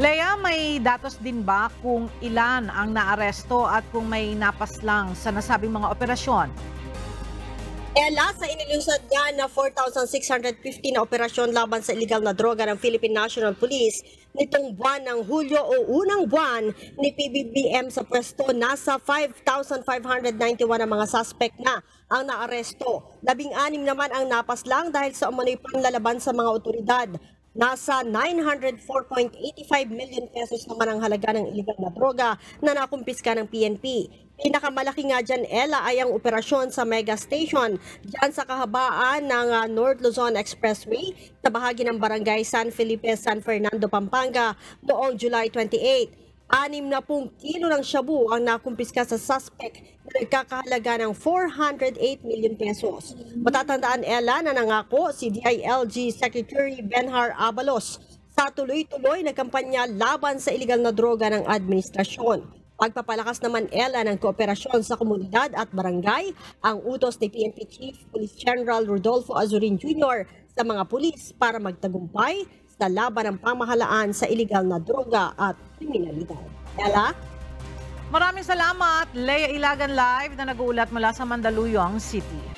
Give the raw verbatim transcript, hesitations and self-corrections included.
Lea, may datos din ba kung ilan ang naaresto at kung may napaslang sa nasabing mga operasyon? Last na inilusad nga na four thousand six hundred fifty na operasyon laban sa illegal na droga ng Philippine National Police nitong buwan ng Hulyo o unang buwan ni P B B M sa pwesto. Nasa five thousand five hundred ninety-one ang mga suspect na ang naaresto. Labing-anim naman ang napaslang dahil sa umano'y panlalaban sa mga otoridad. Nasa nine hundred four point eight five million pesos naman ang halaga ng illegal na droga na nakumpiska ng P N P. Pinakamalaki nga dyan, Ella, ay ang operasyon sa Mega Station dyan sa kahabaan ng uh, North Luzon Expressway sa bahagi ng Barangay San Felipe, San Fernando, Pampanga noong July twenty-eighth. sixty kilo ng shabu ang nakumpiska sa suspect na nagkakahalaga ng four hundred eight million pesos. Matatandaan, Ella, na nangako si D I L G Secretary Benhar Abalos sa tuloy-tuloy na kampanya laban sa iligal na droga ng administrasyon. Pagpapalakas naman, Ella, ng kooperasyon sa komunidad at barangay, ang utos ni P N P Chief Police General Rodolfo Azurin Junior sa mga pulis para magtagumpay sa laban ng pamahalaan sa iligal na droga at kriminalidad. Ella? Maraming salamat, Lea Ilagan, live na nag-uulat mula sa Mandaluyong City.